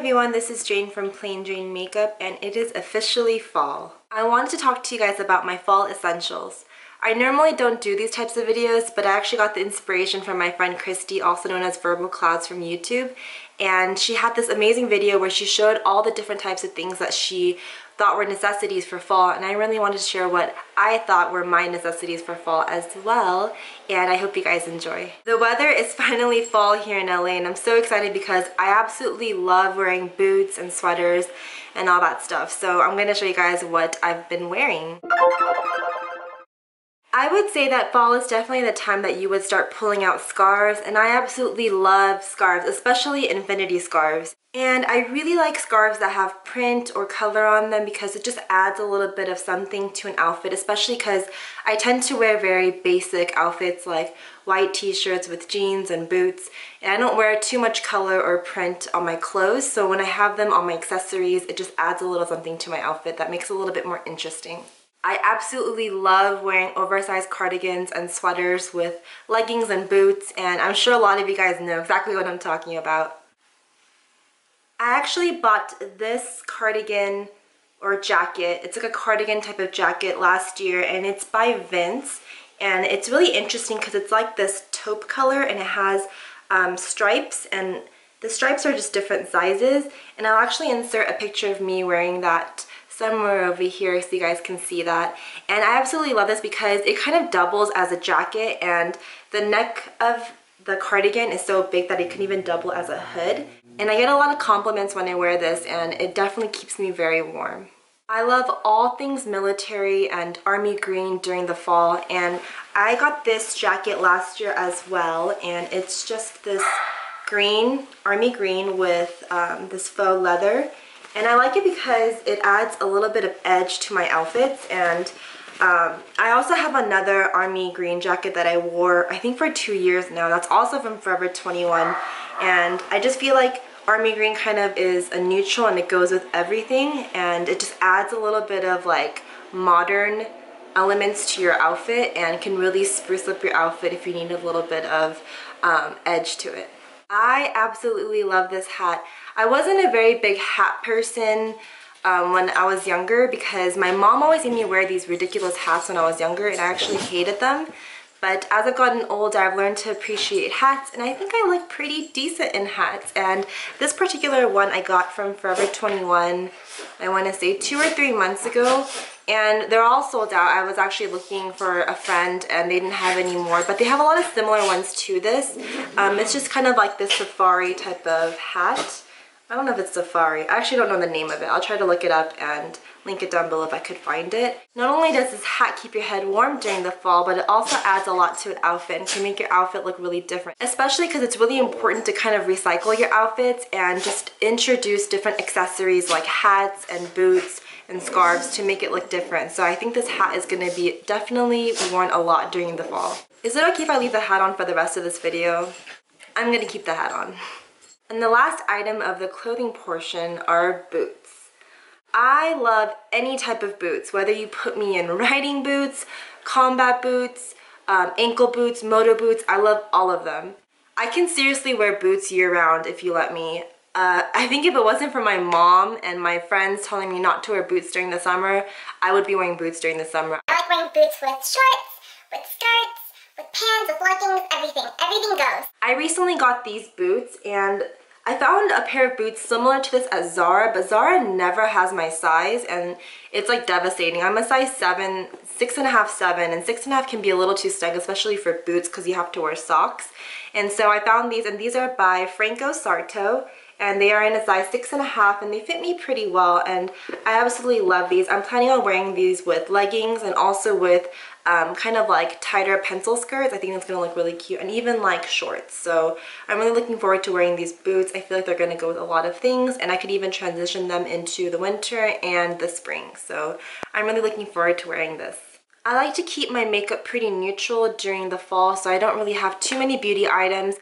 everyone, this is Jane from Plain Jane Makeup, and it is officially fall. I wanted to talk to you guys about my fall essentials. I normally don't do these types of videos, but I actually got the inspiration from my friend Christy, also known as Verbal Clouds from YouTube, and she had this amazing video where she showed all the different types of things that she thought were necessities for fall, and I really wanted to share what I thought were my necessities for fall as well, and I hope you guys enjoy. The weather is finally fall here in LA, and I'm so excited because I absolutely love wearing boots and sweaters and all that stuff, so I'm going to show you guys what I've been wearing. I would say that fall is definitely the time that you would start pulling out scarves, and I absolutely love scarves, especially infinity scarves. And I really like scarves that have print or color on them because it just adds a little bit of something to an outfit, especially because I tend to wear very basic outfits like white t-shirts with jeans and boots, and I don't wear too much color or print on my clothes, so when I have them on my accessories, it just adds a little something to my outfit that makes it a little bit more interesting. I absolutely love wearing oversized cardigans and sweaters with leggings and boots, and I'm sure a lot of you guys know exactly what I'm talking about. I actually bought this cardigan or jacket, it's like a cardigan type of jacket, last year, and it's by Vince, and it's really interesting because it's like this taupe color and it has stripes, and the stripes are just different sizes, and I'll actually insert a picture of me wearing that somewhere over here so you guys can see that. And I absolutely love this because it kind of doubles as a jacket, and the neck of the cardigan is so big that it can even double as a hood. And I get a lot of compliments when I wear this, and it definitely keeps me very warm. I love all things military and army green during the fall, and I got this jacket last year as well, and it's just this green, army green with this faux leather. And I like it because it adds a little bit of edge to my outfits, and I also have another army green jacket that I wore I think for 2 years now. That's also from Forever 21, and I just feel like army green kind of is a neutral and it goes with everything, and it just adds a little bit of like modern elements to your outfit and can really spruce up your outfit if you need a little bit of edge to it. I absolutely love this hat. I wasn't a very big hat person when I was younger because my mom always made me wear these ridiculous hats when I was younger, and I actually hated them. But as I've gotten older, I've learned to appreciate hats, and I think I look pretty decent in hats. And this particular one I got from Forever 21, I want to say 2 or 3 months ago, and they're all sold out. I was actually looking for a friend and they didn't have any more, but they have a lot of similar ones to this. It's just kind of like this safari type of hat. I don't know if it's safari. I actually don't know the name of it. I'll try to look it up and link it down below if I could find it. Not only does this hat keep your head warm during the fall, but it also adds a lot to an outfit and can make your outfit look really different, especially because it's really important to kind of recycle your outfits and just introduce different accessories like hats and boots and scarves to make it look different. So I think this hat is going to be definitely worn a lot during the fall. Is it okay if I leave the hat on for the rest of this video? I'm going to keep the hat on. And the last item of the clothing portion are boots. I love any type of boots, whether you put me in riding boots, combat boots, ankle boots, moto boots, I love all of them. I can seriously wear boots year-round if you let me. I think if it wasn't for my mom and my friends telling me not to wear boots during the summer, I would be wearing boots during the summer. I like wearing boots with shorts, with skirts, with pants, with leggings, everything. Everything goes. I recently got these boots, and I found a pair of boots similar to this at Zara, but Zara never has my size, and it's like devastating. I'm a size 7, 6.5, 7, and 6.5 can be a little too snug, especially for boots because you have to wear socks. And so I found these, and these are by Franco Sarto, and they are in a size 6.5, and they fit me pretty well, and I absolutely love these. I'm planning on wearing these with leggings and also with kind of like tighter pencil skirts. I think it's gonna look really cute, and even like shorts. So I'm really looking forward to wearing these boots. I feel like they're gonna go with a lot of things, and I could even transition them into the winter and the spring. So I'm really looking forward to wearing this. I like to keep my makeup pretty neutral during the fall, so I don't really have too many beauty items.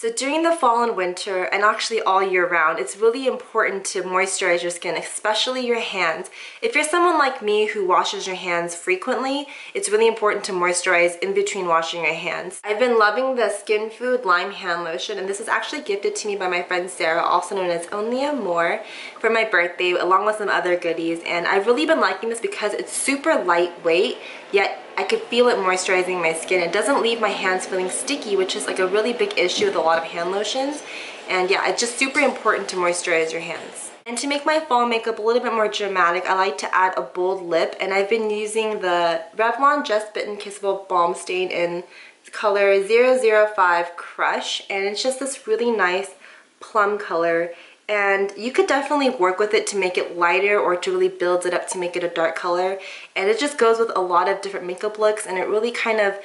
So during the fall and winter, and actually all year round, it's really important to moisturize your skin, especially your hands. If you're someone like me who washes your hands frequently, it's really important to moisturize in between washing your hands. I've been loving the Skin Food Lime Hand Lotion, and this is actually gifted to me by my friend Sarah, also known as Only Amour, for my birthday, along with some other goodies. And I've really been liking this because it's super lightweight, yet I could feel it moisturizing my skin. It doesn't leave my hands feeling sticky, which is like a really big issue with a lot of hand lotions. And yeah, it's just super important to moisturize your hands. And to make my fall makeup a little bit more dramatic, I like to add a bold lip, and I've been using the Revlon Just Bitten Kissable Balm Stain in color 005 Crush, and it's just this really nice plum color. And you could definitely work with it to make it lighter or to really build it up to make it a dark color. And it just goes with a lot of different makeup looks, and it really kind of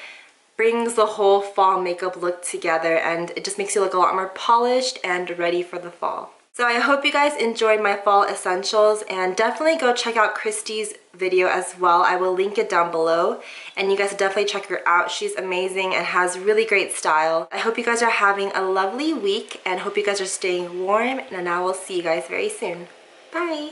brings the whole fall makeup look together, and it just makes you look a lot more polished and ready for the fall. So I hope you guys enjoyed my fall essentials, and definitely go check out Christy's video as well. I will link it down below, and you guys should definitely check her out. She's amazing and has really great style. I hope you guys are having a lovely week, and hope you guys are staying warm, and I will see you guys very soon. Bye!